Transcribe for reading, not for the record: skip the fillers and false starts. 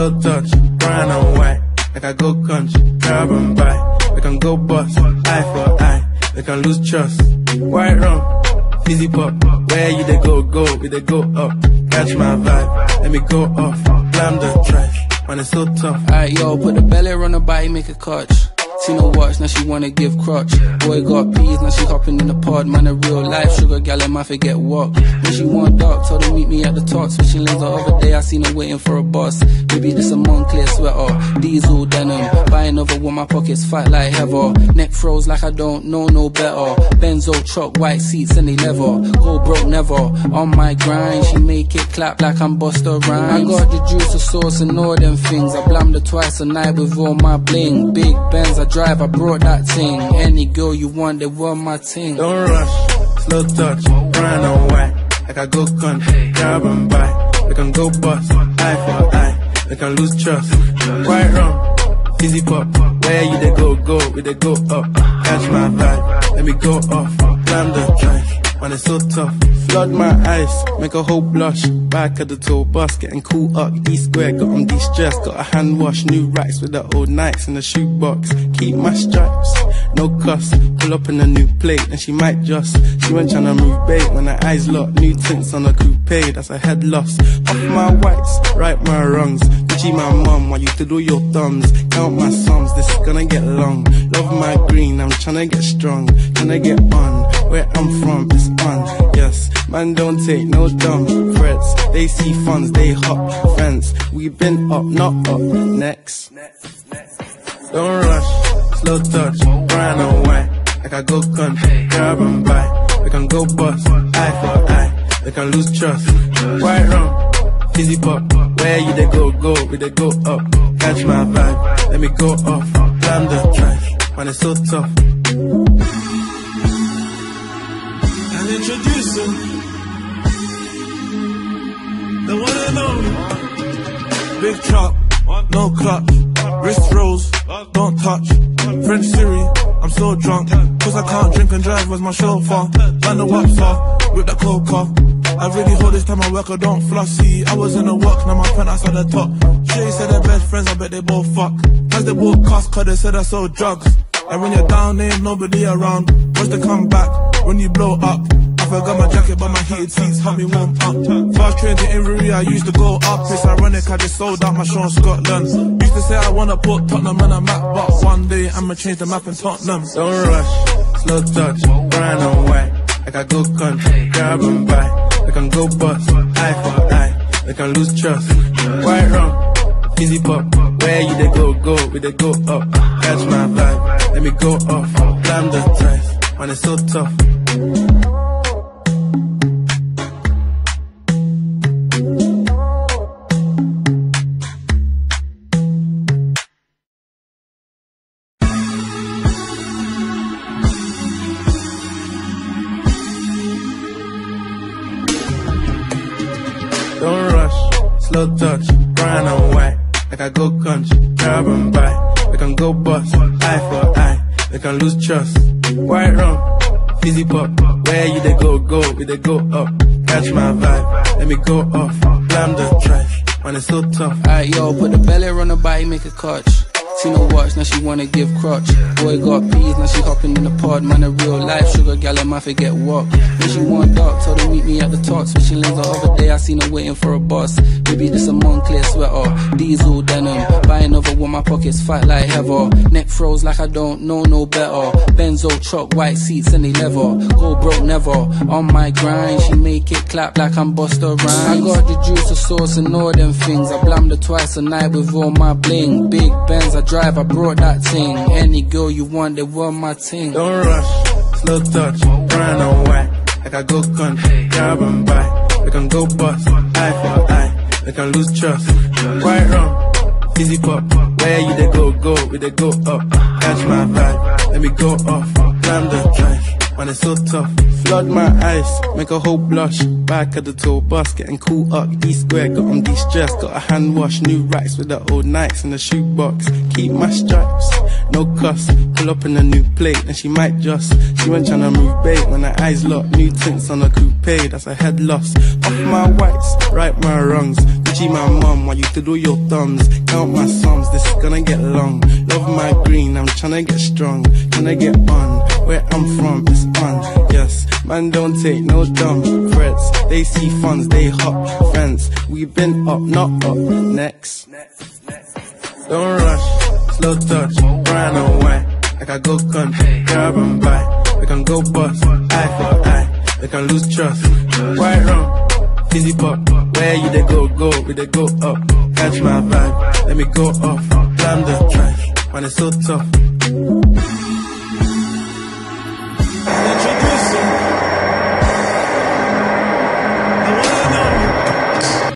so touch, brown and white, like I go country, grab and buy. We can go bust, eye for eye, we can lose trust. White rum, fizzy pop, where you they go, we they go up. Catch my vibe, let me go off, blam the trash, man it's so tough. Alright yo, put the belly on her body, make a clutch. Seen her watch, now she wanna give crutch. Boy got peas, now she hopping in the pod. Man a real life, sugar gal, I might forget what. When she warmed up, told her meet me at the top. Switching lanes the other day, I seen her waiting for a bus. Maybe this a Moncler sweater, diesel denim. Buy another one, my pockets fat like heather. Neck froze like I don't know no better. Benzo truck, white seats and they leather. Go broke never, on my grind. She make it clap like I'm Busta Rhymes. I got the juice, the sauce and all them things. I blammed her twice a night with all my bling. Big Benz I drive, I brought that thing. Any girl you want, they were my thing. Don't rush, slow touch, brown and white, like I go country, grab and buy. We can go bust, eye for eye, we can lose trust. White rum, fizzy pop, where you they go, we they go up. Catch my vibe, let me go off, climb the track, man it's so tough. Flood my eyes, make a whole blush. Back at the tour bus, getting cool up E-square, got on de-stressed. Got a hand wash, new racks with the old nights in the shoebox. Keep my stripes, no cuss. Pull up in a new plate, and she might just. She went tryna move bait, when her eyes locked. New tints on a coupe, that's a head loss. Off my whites, right my wrongs. Gucci my mum, while you twiddle your thumbs. Count my sums, this is gonna get long. Love my green, I'm tryna get strong. Tryna get on, where I'm from, it's on, yes. Man don't take no dumb threats. They see funds, they hop fence. We been up, not up, next. Don't rush, slow touch, brown and white, like I go country, grab and buy. We can go bust, eye for eye, we can lose trust. White rum, fizzy pop, where you they go, we they go up. Catch my vibe, let me go off, climb the track, man it's so tough. And introduce him, the one and only. Big chop, no clutch. Wrist rolls, don't touch. French Siri, I'm so drunk. Cause I can't drink and drive, where's my chauffeur? Man the wops off, with that coca. I really hold this time I work, I don't flossy. I was in the work, now my penthouse at the top. Shay said they're best friends, I bet they both fuck. Cause they both cuss, cause they said I sold drugs. And when you're down, there ain't nobody around. Watch the comeback, when you blow up. I forgot my jacket, but my heated seats help me warm up. First train to Inverary, I used to go up. It's ironic, I just sold out my show in Scotland. Used to say I wanna put Tottenham on a map, but one day I'ma change the map in Tottenham. Don't rush, slow touch, brown and white, like I go country, grab and buy. We can go bust, eye for eye, we can lose trust. White rum, fizzy pop, where you they go, we they go up. Catch my vibe, let me go off, climb the track, man it's so tough. Don't rush, slow touch, brown and white, like I go country, grab and buy. We can go bust, eye for eye, we can lose trust. White rum, fizzy pop, where you they go, we they go up. Catch my vibe, let me go off, climb the track, man it's so tough. Alright yo, put the belly on her body, make a clutch. Seen her watch, now she wanna give crutch. Boy got peas, now she hopping in the pod. Man a real life, sugar gal, I might forget what. When she warmed up, told her meet me at the top. Switching lanes the other day, I seen her waiting for a bus. Maybe this a Moncler sweater, diesel denim. Buy another one, my pockets fat like heather. Neck froze like I don't know no better. Benzo truck, white seats and they leather. Go broke never, on my grind. She make it clap like I'm Busta Rhymes. I got the juice, the sauce and all them things. I blammed her twice a night with all my bling. Big Benz I drive, I brought that thing. Any girl you want, they were my thing. Don't rush, slow touch, brown and white, like I go country, grab and buy. We can go bust, eye for eye, we can lose trust. White rum, fizzy pop, where you they go, we they go up. Catch my vibe, let me go off, climb the track, man it's so tough. Flood my eyes, make a whole blush. Back at the tour bus, getting cool up E-square, got on de-stressed. Got a hand wash, new racks with the old nights in the shoebox. Keep my stripes, no cuss. Pull up in a new plate, and she might just. She went tryna move bait, when her eyes locked. New tints on a coupe, that's a head loss. Off my whites, right my wrongs. She my mum, I used to do your thumbs. Count my sums, this is gonna get long. Love my green, I'm tryna get strong. Tryna get on, where I'm from is on. Yes, man don't take no dumb threats. They see funds, they hop friends. We been up, not up, next. Don't rush, slow touch, brown and white. Like I go gun, grab and buy. We can go bust, eye for eye. We can lose trust, right wrong. Fizzy pop, where you they go, we they go up. Catch my vibe, let me go off, climb the trash, man it's so tough.